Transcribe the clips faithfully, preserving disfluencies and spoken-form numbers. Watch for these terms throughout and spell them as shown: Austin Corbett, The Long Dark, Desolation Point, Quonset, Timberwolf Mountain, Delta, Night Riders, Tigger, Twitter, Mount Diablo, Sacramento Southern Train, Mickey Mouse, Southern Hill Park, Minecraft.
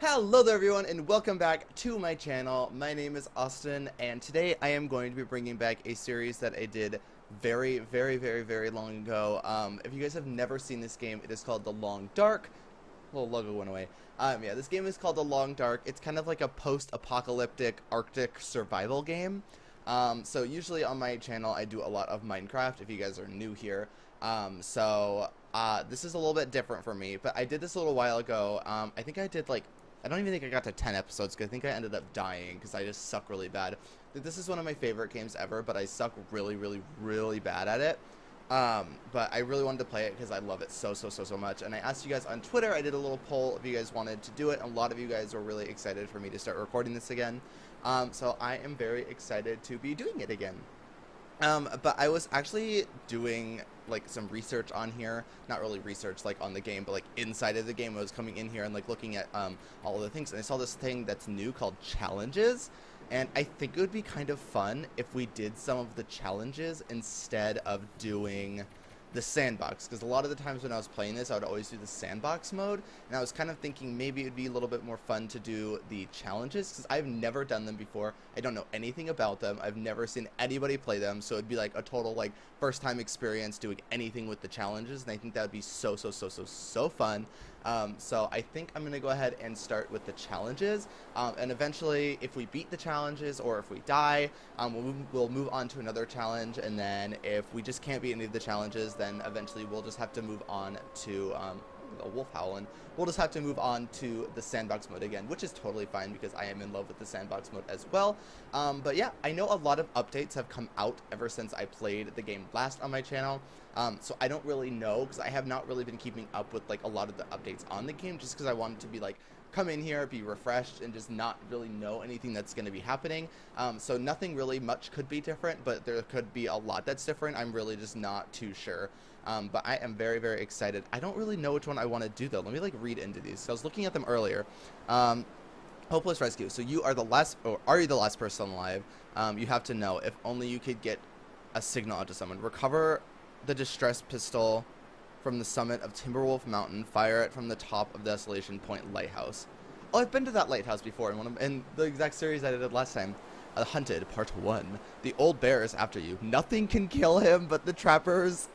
Hello there everyone and welcome back to my channel. My name is Austin and today I am going to be bringing back a series that I did very very very very long ago. Um, if you guys have never seen this game, it is called The Long Dark. Little logo went away. Um, yeah, this game is called The Long Dark. It's kind of like a post-apocalyptic Arctic survival game. Um, so usually on my channel I do a lot of Minecraft if you guys are new here. Um, so uh, this is a little bit different for me, but I did this a little while ago. Um, I think I did like I don't even think I got to ten episodes because I think I ended up dying because I just suck really bad. This is one of my favorite games ever, but I suck really, really, really bad at it. Um, but I really wanted to play it because I love it so, so, so, so much. And I asked you guys on Twitter, I did a little poll if you guys wanted to do it. A lot of you guys were really excited for me to start recording this again. Um, so I am very excited to be doing it again. Um, but I was actually doing like some research on here, not really research like on the game, but like inside of the game. I was coming in here and like looking at um, all of the things, and I saw this thing that's new called challenges, and I think it would be kind of fun if we did some of the challenges instead of doing the sandbox, because a lot of the times when I was playing this I would always do the sandbox mode, and I was kind of thinking maybe it would be a little bit more fun to do the challenges because I've never done them before. I don't know anything about them. I've never seen anybody play them, so it'd be like a total like first time experience doing anything with the challenges, and I think that would be so so so so so fun. Um, so I think I'm gonna go ahead and start with the challenges, um, and eventually if we beat the challenges or if we die, um, we'll, we'll move on to another challenge, and then if we just can't beat any of the challenges, then eventually we'll just have to move on to um, a wolf howling. We'll just have to move on to the sandbox mode again, which is totally fine because I am in love with the sandbox mode as well. Um, but yeah, I know a lot of updates have come out ever since I played the game last on my channel. Um, so I don't really know because I have not really been keeping up with like a lot of the updates on the game, just because I wanted to be like come in here, be refreshed, and just not really know anything that's going to be happening. Um, so nothing really much could be different, but there could be a lot that's different. I'm really just not too sure. Um, but I am very, very excited. I don't really know which one I want to do though. Let me like read into these. So I was looking at them earlier. Um, Hopeless Rescue. So you are the last, or are you the last person alive? Um, you have to know. If only you could get a signal out to someone. Recover the distress pistol from the summit of Timberwolf Mountain. Fire it from the top of Desolation Point Lighthouse. Oh, I've been to that lighthouse before in one of, in the exact series I did last time. Uh, Hunted, part one. The old bear is after you. Nothing can kill him but the trapper's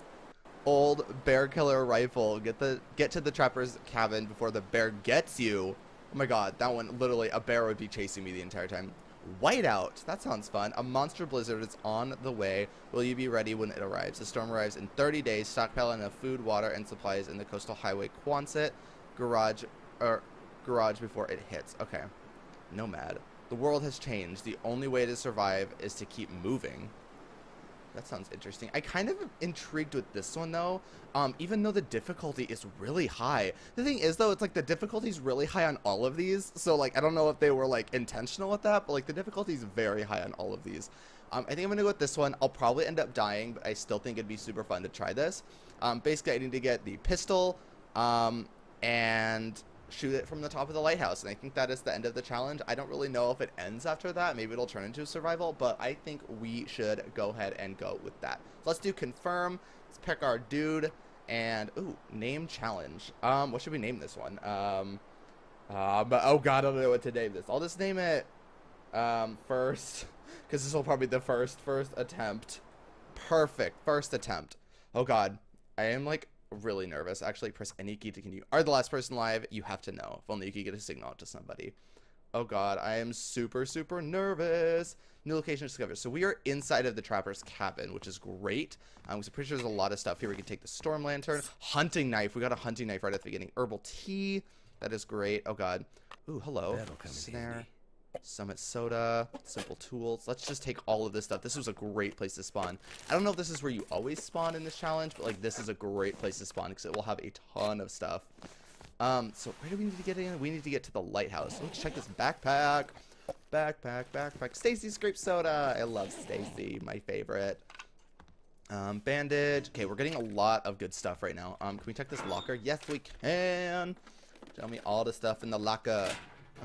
old bear killer rifle. Get the get to the trapper's cabin before the bear gets you. Oh my god, that one, literally a bear would be chasing me the entire time. Whiteout, that sounds fun. A monster blizzard is on the way. Will you be ready when it arrives? The storm arrives in thirty days. Stockpile enough food, water, and supplies in the coastal highway Quonset garage or garage before it hits. Okay, nomad. The world has changed. The only way to survive is to keep moving. That sounds interesting. I kind of am intrigued with this one though, um, even though the difficulty is really high. The thing is though, it's like the difficulty is really high on all of these, so like I don't know if they were like intentional with that, but like the difficulty is very high on all of these. Um, I think I'm gonna go with this one. I'll probably end up dying, but I still think it'd be super fun to try this. Um, basically, I need to get the pistol um, and shoot it from the top of the lighthouse, and I think that is the end of the challenge. I don't really know if it ends after that. Maybe it'll turn into a survival, but I think we should go ahead and go with that. So let's do confirm. Let's pick our dude and ooh, name challenge. Um, what should we name this one? Um, uh, but oh god, I don't know what to name this. I'll just name it um, first, because this will probably be the first first attempt. Perfect, first attempt. Oh god, I am like really nervous. Actually, press any key to continue. Are the last person alive? You have to know. If only you could get a signal to somebody. Oh god, I am super, super nervous. New location discovered. So we are inside of the trapper's cabin, which is great. Um, I'm pretty sure there's a lot of stuff here. We can take the storm lantern, hunting knife. We got a hunting knife right at the beginning. Herbal tea. That is great. Oh god. Ooh, hello. Snare. Summit soda, simple tools. Let's just take all of this stuff. This was a great place to spawn. I don't know if this is where you always spawn in this challenge, but like this is a great place to spawn because it will have a ton of stuff. Um, so where do we need to get in? We need to get to the lighthouse. So let's check this backpack. Backpack, backpack. Stacy scrape soda. I love Stacy, my favorite. Um, bandage. Okay, we're getting a lot of good stuff right now. Um, can we check this locker? Yes, we can. Show me all the stuff in the locker.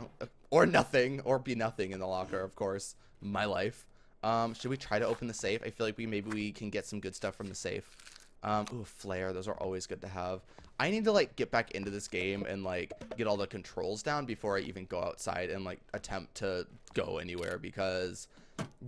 Oh, okay. Or nothing, or be nothing in the locker, of course. My life. Um, should we try to open the safe? I feel like we maybe we can get some good stuff from the safe. Um, ooh, a flare. Those are always good to have. I need to, like, get back into this game and, like, get all the controls down before I even go outside and, like, attempt to go anywhere, because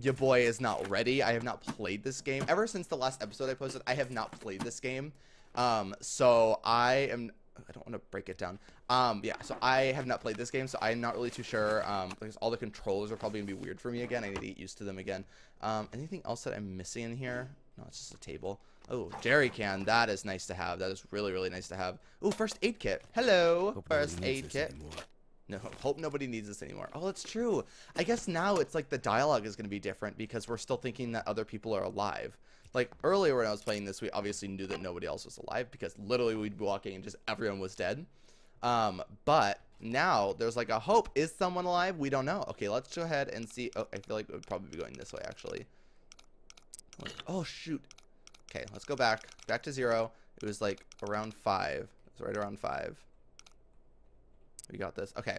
your boy is not ready. I have not played this game. Ever since the last episode I posted, I have not played this game. Um, so I am... I don't want to break it down. Um, yeah, so I have not played this game, so I'm not really too sure. Um, because all the controls are probably going to be weird for me again. I need to get used to them again. Um, anything else that I'm missing in here? No, it's just a table. Oh, jerry can. That is nice to have. That is really, really nice to have. Oh, first aid kit. Hello. Hope first aid kit. Anymore. No, hope nobody needs this anymore. Oh, it's true. I guess now it's like the dialogue is going to be different because we're still thinking that other people are alive. Like, earlier when I was playing this, we obviously knew that nobody else was alive because literally we'd be walking and just everyone was dead. Um, but now there's like a hope. Is someone alive? We don't know. Okay, let's go ahead and see. Oh, I feel like it would probably be going this way, actually. Oh, shoot. Okay, let's go back. Back to zero. It was like around five. It was right around five. We got this. Okay.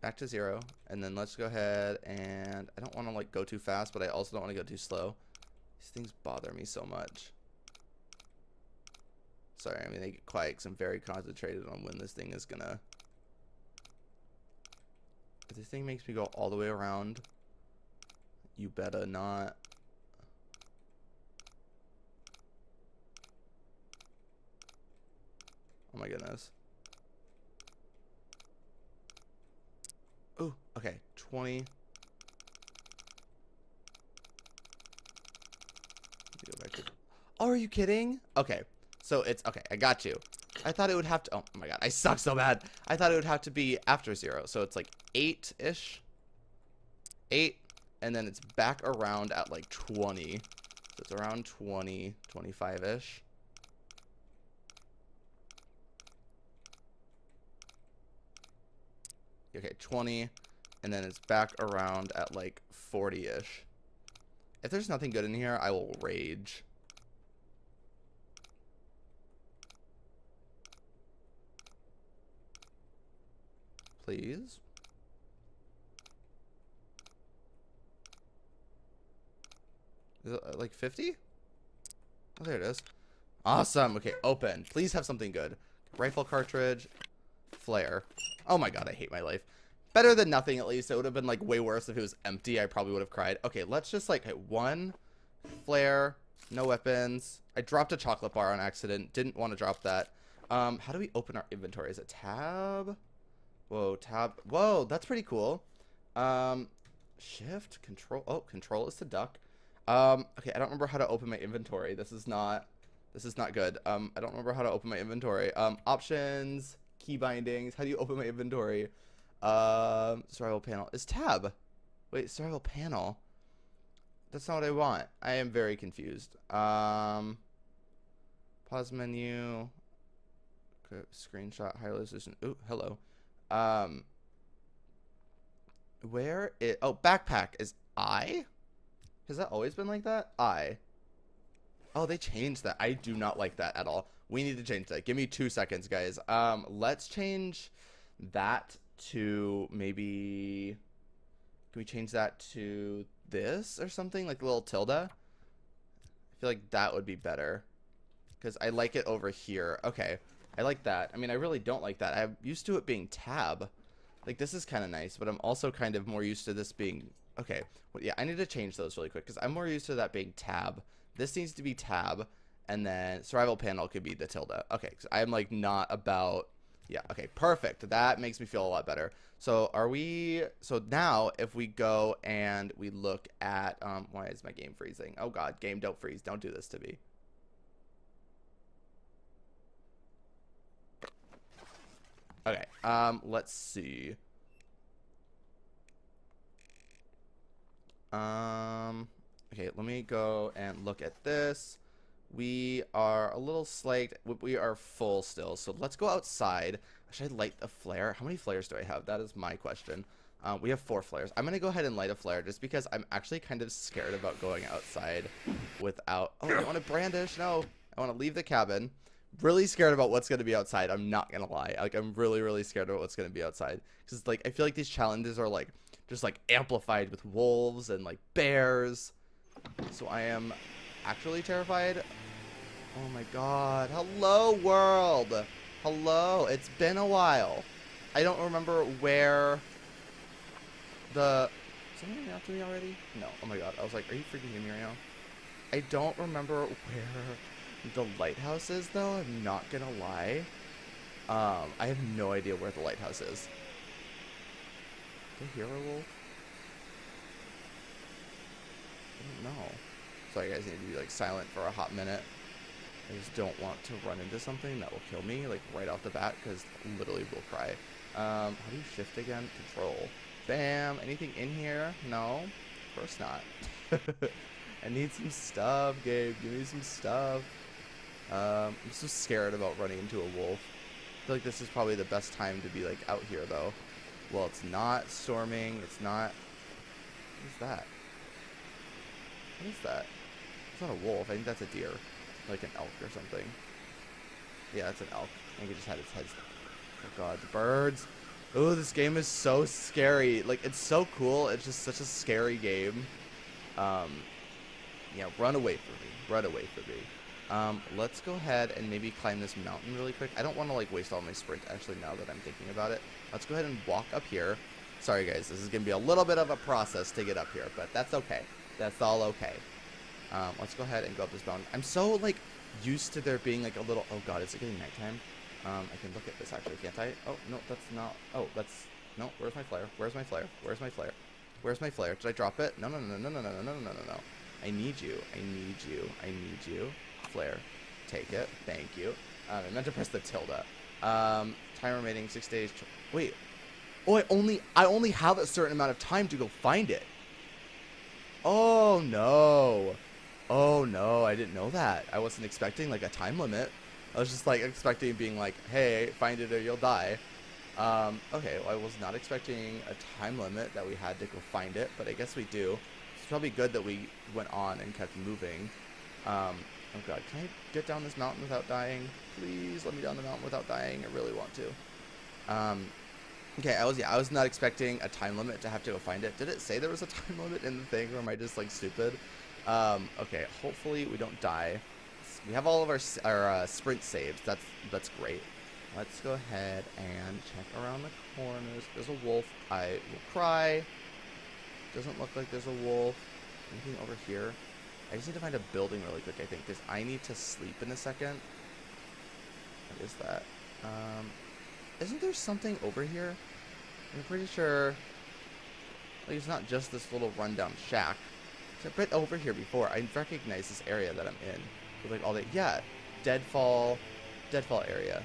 Back to zero, and then let's go ahead and I don't want to like go too fast, but I also don't want to go too slow. These things bother me so much. Sorry, I mean they get quiet because I'm very concentrated on when this thing is gonna. But this thing makes me go all the way around. You better not. Oh my goodness. Oh, okay, twenty. Let me go back to... Oh, are you kidding? Okay, so it's, okay, I got you. I thought it would have to, oh my god, I suck so bad. I thought it would have to be after zero, so it's like eight-ish. eight, and then it's back around at like twenty. So it's around twenty, twenty-five-ish. Okay, twenty, and then it's back around at like forty-ish. If there's nothing good in here, I will rage. Please. Is it like fifty? Oh, there it is. Awesome. Okay, open. Please have something good. Rifle cartridge. Flare. Oh my god, I hate my life. Better than nothing, at least. It would have been like way worse if it was empty. I probably would have cried. Okay, let's just like hit one flare. No weapons. I dropped a chocolate bar on accident. Didn't want to drop that. Um, how do we open our inventory? Is it tab? Whoa, tab. Whoa, that's pretty cool. Um, shift, control. Oh, control is to duck. Um, okay, I don't remember how to open my inventory. This is not. This is not good. Um, I don't remember how to open my inventory. Um, options. Key bindings. How do you open my inventory? Um, survival panel is tab. Wait, survival panel. That's not what I want. I am very confused. Um, pause menu. Okay, screenshot high resolution. Ooh, hello. Um, where is? Oh, backpack is I. Has that always been like that? I. Oh, they changed that. I do not like that at all. We need to change that. Give me two seconds, guys. Um, let's change that to maybe... Can we change that to this or something? Like a little tilde? I feel like that would be better. Because I like it over here. Okay. I like that. I mean, I really don't like that. I'm used to it being tab. Like, this is kind of nice. But I'm also kind of more used to this being... Okay. Well, yeah, I need to change those really quick. Because I'm more used to that being tab. This needs to be tab. And then survival panel could be the tilde. Okay, because I'm like not about, yeah, okay, perfect. That makes me feel a lot better. So are we, so now if we go and we look at, um, why is my game freezing? Oh God, game, don't freeze. Don't do this to me. Okay, um, let's see. Um, okay, let me go and look at this. We are a little slight. We are full still. So let's go outside. Should I light a flare? How many flares do I have? That is my question. Um, we have four flares. I'm going to go ahead and light a flare just because I'm actually kind of scared about going outside without. Oh, I don't want to brandish. No, I want to leave the cabin. Really scared about what's going to be outside. I'm not going to lie. Like, I'm really, really scared about what's going to be outside. Because, like, I feel like these challenges are, like, just, like, amplified with wolves and, like, bears. So I am actually terrified. Oh my god. Hello, world. Hello. It's been a while. I don't remember where the... Is anyone after me already? No. Oh my god. I was like, are you freaking kidding me right now? I don't remember where the lighthouse is, though. I'm not gonna lie. Um, I have no idea where the lighthouse is. The hero wolf? I don't know. Sorry guys, I need to be like silent for a hot minute. I just don't want to run into something that will kill me like right off the bat, because literally we'll cry. Um, how do you shift again? Control. Bam! Anything in here? No? Of course not. I need some stuff, Gabe. Give me some stuff. Um, I'm so scared about running into a wolf. I feel like this is probably the best time to be like out here though. Well, it's not storming. It's not... What is that? What is that? It's not a wolf. I think that's a deer. Like an elk or something. Yeah, it's an elk. I think it just had its head. Oh god, the birds. Oh, this game is so scary. Like, it's so cool. It's just such a scary game. Um, yeah, run away from me. Run away from me. Um, let's go ahead and maybe climb this mountain really quick. I don't want to, like, waste all my sprint, actually, now that I'm thinking about it. Let's go ahead and walk up here. Sorry, guys. This is going to be a little bit of a process to get up here, but that's okay. That's all okay. Um, let's go ahead and go up this mountain. I'm so, like, used to there being, like, a little... Oh, God, is it getting nighttime? Um, I can look at this, actually, can't I? Oh, no, that's not... Oh, that's... No, where's my flare? Where's my flare? Where's my flare? Where's my flare? Did I drop it? No, no, no, no, no, no, no, no, no, no. I need you. I need you. I need you. Flare. Take it. Thank you. Um, I meant to press the tilde. Um, time remaining six days. Wait. Oh, I only... I only have a certain amount of time to go find it. Oh, no. Oh no, I didn't know that. I wasn't expecting like a time limit. I was just like expecting being like, hey, find it or you'll die. Um, okay, well, I was not expecting a time limit that we had to go find it, but I guess we do. It's probably good that we went on and kept moving. Um, oh god, can I get down this mountain without dying? Please let me down the mountain without dying. I really want to. Um, okay, I was yeah, I was not expecting a time limit to have to go find it. Did it say there was a time limit in the thing, or am I just like stupid? Um, okay, hopefully we don't die. We have all of our, our uh, sprint saves. That's that's great. Let's go ahead and check around the corners. There's a wolf. I will cry. Doesn't look like there's a wolf. Anything over here? I just need to find a building really quick, I think, because I need to sleep in a second. What is that? Um, isn't there something over here? I'm pretty sure... Like, it's not just this little rundown shack. I've been over here before. I recognize this area that I'm in. With like all the yeah, deadfall, deadfall area.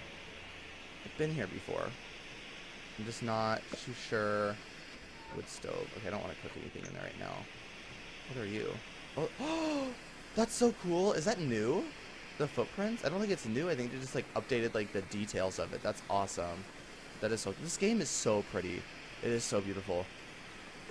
I've been here before. I'm just not too sure. Wood stove. Okay, I don't want to cook anything in there right now. What are you? Oh, oh, that's so cool. Is that new? The footprints? I don't think it's new. I think they just like updated like the details of it. That's awesome. That is so. This game is so pretty. It is so beautiful.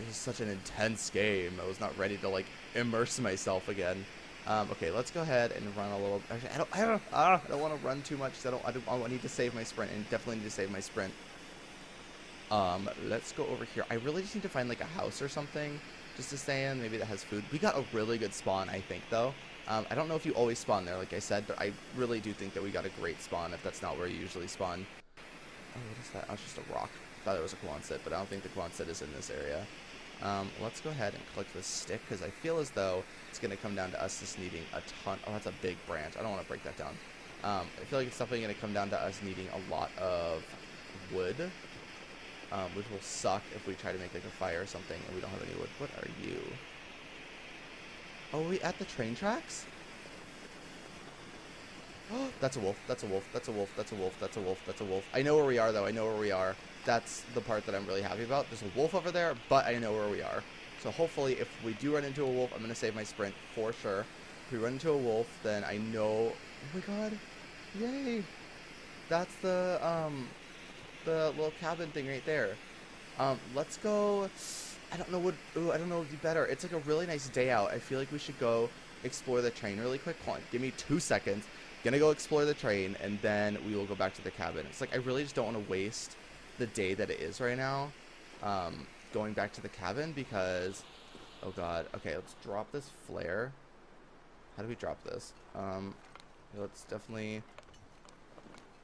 It is such an intense game. I was not ready to like immerse myself again. Um, okay, let's go ahead and run a little. Actually, I don't. I don't. Uh, I don't want to run too much. I don't, I don't. I need to save my sprint, and definitely need to save my sprint. Um, let's go over here. I really just need to find like a house or something just to stay in. Maybe that has food. We got a really good spawn, I think, though. Um, I don't know if you always spawn there, like I said, but I really do think that we got a great spawn. If that's not where you usually spawn. Oh, what is that? Oh, it's just a rock. I thought it was a Quonset, but I don't think the Quonset is in this area. Um, let's go ahead and click this stick, because I feel as though it's going to come down to us just needing a ton. Oh, that's a big branch. I don't want to break that down. Um, I feel like it's definitely going to come down to us needing a lot of wood, um, which will suck if we try to make like a fire or something and we don't have any wood. What are you? Oh, are we at the train tracks? Oh, that's a wolf. That's a wolf. That's a wolf. That's a wolf. That's a wolf. That's a wolf. I know where we are, though. I know where we are. That's the part that I'm really happy about. There's a wolf over there, but I know where we are. So hopefully, if we do run into a wolf, I'm going to save my sprint for sure. If we run into a wolf, then I know... Oh my god. Yay. That's the, um, the little cabin thing right there. Um, let's go... I don't know what... Ooh, I don't know what would be better. It's like a really nice day out. I feel like we should go explore the train really quick. Hold on. Give me two seconds. Gonna go explore the train, and then we will go back to the cabin. It's like, I really just don't want to waste... the day that it is right now, um, going back to the cabin because, oh god, okay, let's drop this flare. How do we drop this? Um, let's definitely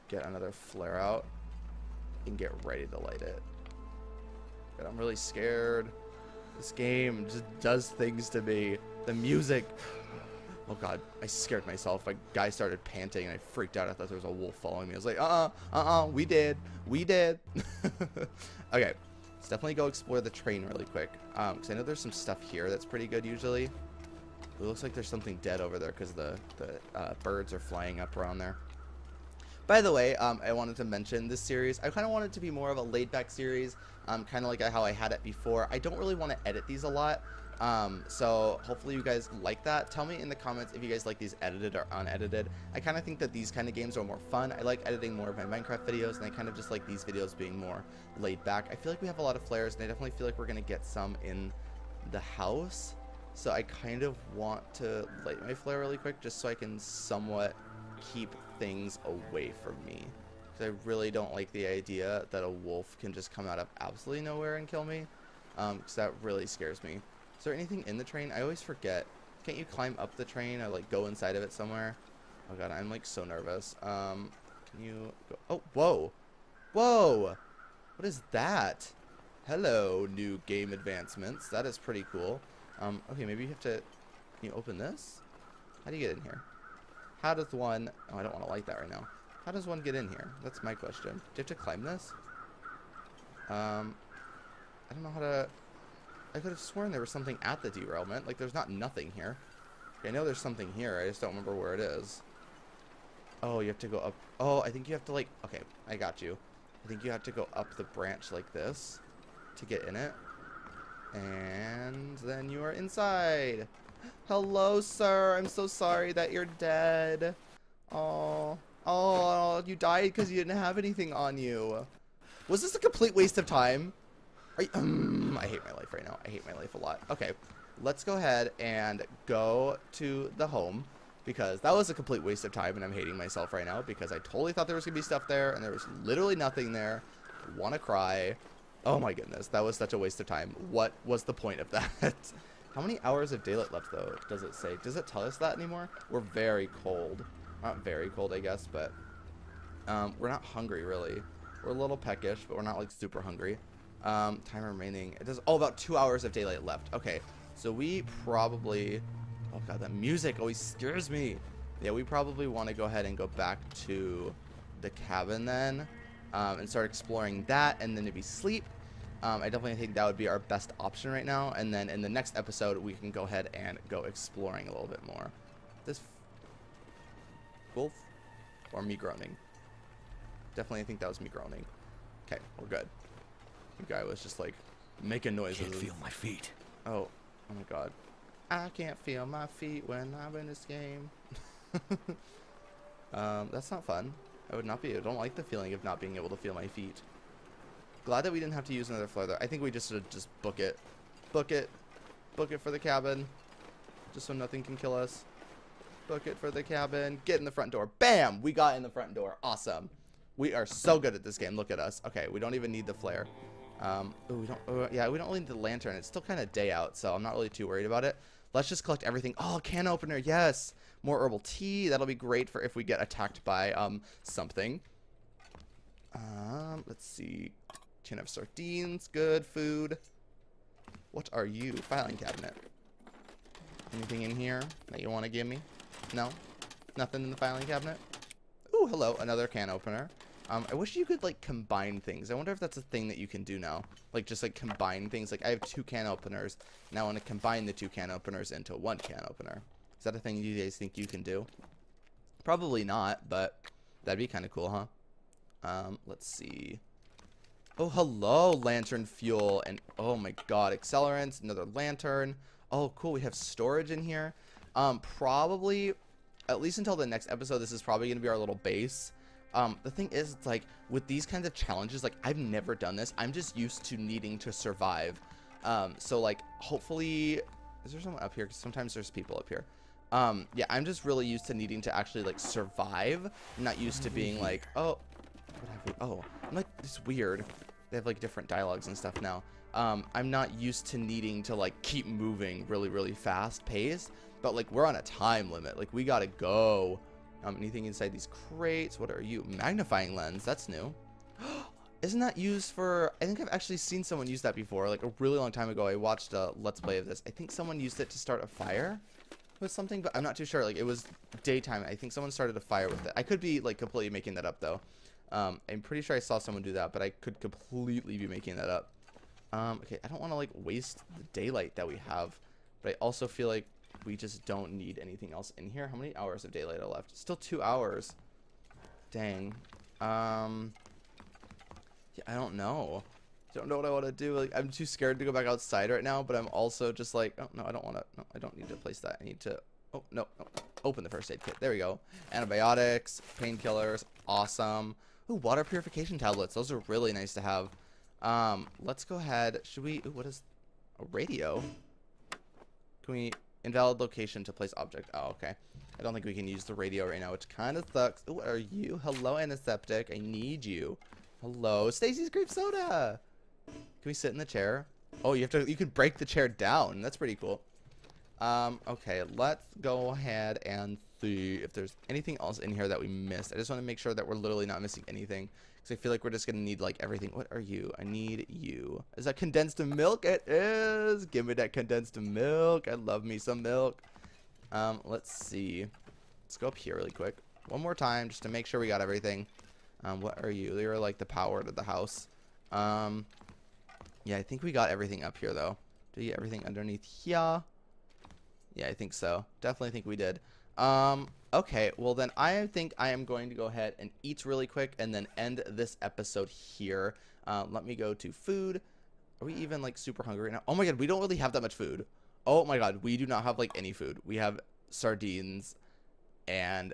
get another flare out and get ready to light it. But I'm really scared. This game just does things to me. The music. Oh God, I scared myself. A guy started panting and I freaked out. I thought there was a wolf following me. I was like, uh-uh, uh-uh, we did, we did. Okay, let's definitely go explore the train really quick. Um, because I know there's some stuff here that's pretty good usually. It looks like there's something dead over there because the, the uh, birds are flying up around there. By the way, um, I wanted to mention this series. I kind of want it to be more of a laid-back series, um, kind of like how I had it before. I don't really want to edit these a lot, um, so hopefully you guys like that. Tell me in the comments if you guys like these edited or unedited. I kind of think that these kind of games are more fun. I like editing more of my Minecraft videos, and I kind of just like these videos being more laid-back. I feel like we have a lot of flares, and I definitely feel like we're going to get some in the house. So I kind of want to light my flare really quick just so I can somewhat keep things away from me, because I really don't like the idea that a wolf can just come out of absolutely nowhere and kill me, um because that really scares me. Is there anything in the train? I always forget. Can't you climb up the train or like go inside of it somewhere? Oh God, I'm like so nervous. Um can you go? Oh, whoa, whoa, what is that? Hello, new game advancements. That is pretty cool. Um okay, maybe you have to, can you open this? How do you get in here? How does one... Oh, I don't want to light that right now. How does one get in here? That's my question. Do you have to climb this? Um, I don't know how to... I could have sworn there was something at the derailment. Like, there's not nothing here. Okay, I know there's something here. I just don't remember where it is. Oh, you have to go up... Oh, I think you have to, like... Okay, I got you. I think you have to go up the branch like this to get in it. And then you are inside. Hello, sir. I'm so sorry that you're dead. Oh, oh, you died because you didn't have anything on you. Was this a complete waste of time? Are you, um, I hate my life right now. I hate my life a lot. Okay, let's go ahead and go to the home, because that was a complete waste of time, and I'm hating myself right now because I totally thought there was going to be stuff there, and there was literally nothing there. I want to cry. Oh, my goodness. That was such a waste of time. What was the point of that? How many hours of daylight left, though, does it say? Does it tell us that anymore? We're very cold. Not very cold, I guess, but um, we're not hungry, really. We're a little peckish, but we're not, like, super hungry. Um, time remaining. It does, oh, about two hours of daylight left. Okay, so we probably... Oh, God, that music always scares me. Yeah, we probably want to go ahead and go back to the cabin then um, and start exploring that, and then maybe sleep. Um, I definitely think that would be our best option right now, and then in the next episode we can go ahead and go exploring a little bit more. This f wolf or me groaning? Definitely, I think that was me groaning. Okay, we're good. The guy was just like making noises. Can't feel my feet. Oh, oh my God! I can't feel my feet when I'm in this game. um, that's not fun. I would not be. I don't like the feeling of not being able to feel my feet. Glad that we didn't have to use another flare though. I think we just should just book it. Book it. Book it for the cabin. Just so nothing can kill us. Book it for the cabin. Get in the front door. Bam! We got in the front door. Awesome. We are so good at this game. Look at us. Okay, we don't even need the flare. Um, ooh, we don't, uh, yeah, we don't really need the lantern. It's still kind of day out, so I'm not really too worried about it. Let's just collect everything. Oh, can opener. Yes. More herbal tea. That'll be great for if we get attacked by um something. Um, let's see. Tin of sardines, good food. What are you? Filing cabinet. Anything in here that you want to give me? No? Nothing in the filing cabinet? Ooh, hello, another can opener. Um, I wish you could, like, combine things. I wonder if that's a thing that you can do now. Like, just, like, combine things. Like, I have two can openers. Now I want to combine the two can openers into one can opener. Is that a thing you guys think you can do? Probably not, but that'd be kind of cool, huh? Um, let's see. Oh, hello, lantern fuel, and oh my God, accelerants, another lantern. Oh, cool, we have storage in here. Um, probably, at least until the next episode, this is probably gonna be our little base. Um, the thing is, it's like, with these kinds of challenges, like, I've never done this. I'm just used to needing to survive. Um, so, like, hopefully, is there someone up here? Because sometimes there's people up here. Um, yeah, I'm just really used to needing to actually, like, survive. I'm not used to being like, oh, what have we, oh, I'm like, it's weird. They have, like, different dialogues and stuff now. Um, I'm not used to needing to, like, keep moving really, really fast-paced. But like, we're on a time limit. Like, we gotta go. Um, anything inside these crates? What are you? Magnifying lens. That's new. Isn't that used for... I think I've actually seen someone use that before. Like, a really long time ago, I watched a Let's Play of this. I think someone used it to start a fire with something, but I'm not too sure. Like, it was daytime. I think someone started a fire with it. I could be, like, completely making that up, though. Um, I'm pretty sure I saw someone do that, but I could completely be making that up. Um, okay, I don't want to, like, waste the daylight that we have, but I also feel like we just don't need anything else in here. How many hours of daylight are left? Still two hours. Dang. Um, yeah, I don't know. I don't know what I want to do. Like, I'm too scared to go back outside right now, but I'm also just like, oh, no, I don't want to. No, I don't need to place that. I need to, oh, no, no. Open the first aid kit. There we go. Antibiotics, painkillers. Awesome. Ooh, water purification tablets. Those are really nice to have. Um, let's go ahead. Should we, ooh, what is a radio? Can we... Invalid location to place object. Oh, okay. I don't think we can use the radio right now, which kind of sucks. Oh, are you? Hello, antiseptic. I need you. Hello, Stacy's grape soda. Can we sit in the chair? Oh, you have to. You can break the chair down. That's pretty cool. Um. Okay. Let's go ahead and see if there's anything else in here that we missed. I just want to make sure that we're literally not missing anything, because I feel like we're just gonna need like everything. What are you? I need you. Is that condensed milk? It is. Give me that condensed milk. I love me some milk. Um, let's see. Let's go up here really quick. One more time, just to make sure we got everything. Um, what are you? They were like the power to the house. Um, yeah, I think we got everything up here though. Did we get everything underneath here? Yeah, I think so. Definitely think we did. Um, okay, well then I think I am going to go ahead and eat really quick and then end this episode here. Uh, let me go to food. Are we even like super hungry right now? Oh my god, we don't really have that much food. Oh my god, we do not have like any food. We have sardines and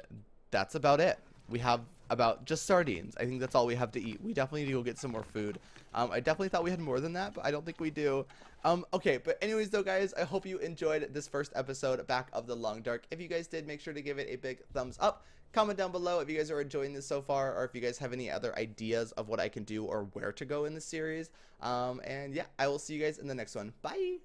that's about it. We have about just sardines. I think that's all we have to eat. We definitely need to go get some more food. Um, I definitely thought we had more than that, but I don't think we do. Um, okay, but anyways though, guys, I hope you enjoyed this first episode back of The Long Dark. If you guys did, make sure to give it a big thumbs up. Comment down below if you guys are enjoying this so far, or if you guys have any other ideas of what I can do or where to go in the series. Um, and yeah, I will see you guys in the next one. Bye!